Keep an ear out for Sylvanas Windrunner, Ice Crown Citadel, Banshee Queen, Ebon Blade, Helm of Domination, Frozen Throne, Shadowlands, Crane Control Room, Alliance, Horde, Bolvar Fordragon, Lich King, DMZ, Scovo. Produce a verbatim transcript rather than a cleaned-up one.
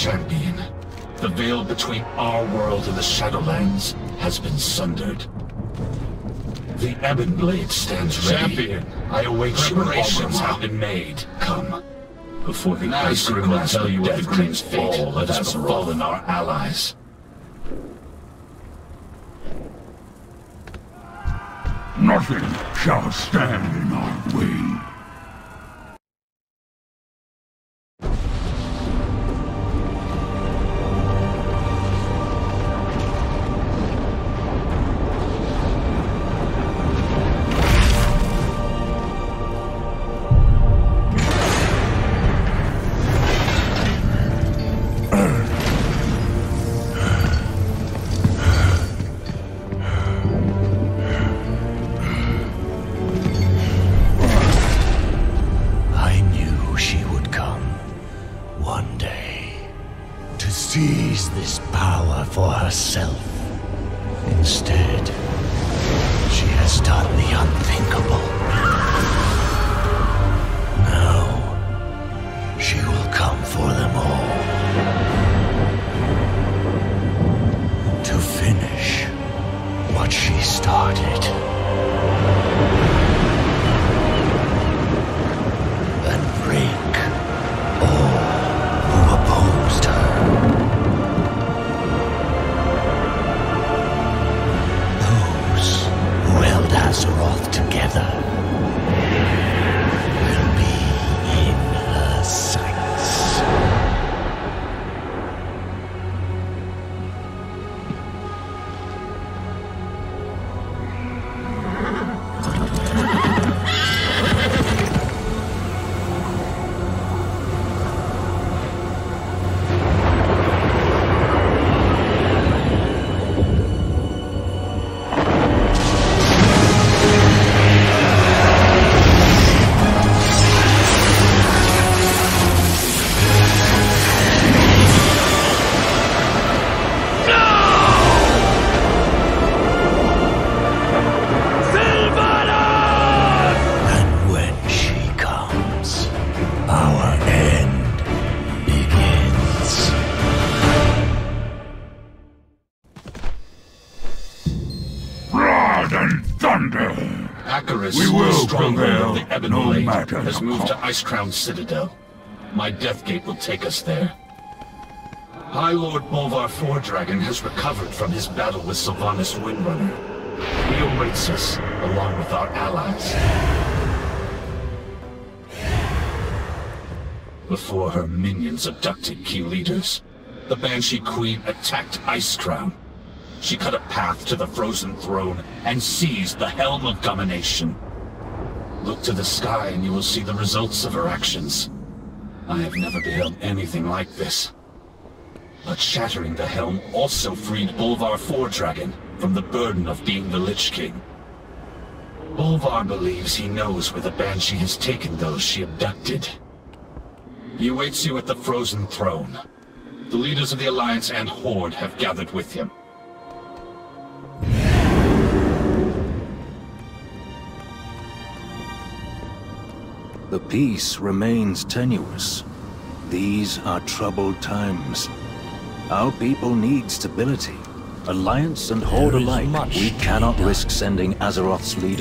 champion. The veil between our world and the Shadowlands has been sundered. The Ebon Blade stands ready. Champion, I await you. Preparations have been made. Come. Before the Ice Crown will tell you of the Queen's fate, let us roll in our allies. Nothing shall stand in our way. Has moved to Ice Crown Citadel. My death gate will take us there. High Lord Bolvar Fordragon has recovered from his battle with Sylvanas Windrunner. He awaits us, along with our allies. Before her minions abducted key leaders, the Banshee Queen attacked Ice Crown. She cut a path to the Frozen Throne and seized the Helm of Domination. Look to the sky and you will see the results of her actions. I have never beheld anything like this. But shattering the helm also freed Bolvar Fordragon from the burden of being the Lich King. Bolvar believes he knows where the Banshee has taken those she abducted. He awaits you at the Frozen Throne. The leaders of the Alliance and Horde have gathered with him. The peace remains tenuous. These are troubled times. Our people need stability. Alliance and Horde alike, we cannot risk sending Azeroth's leader.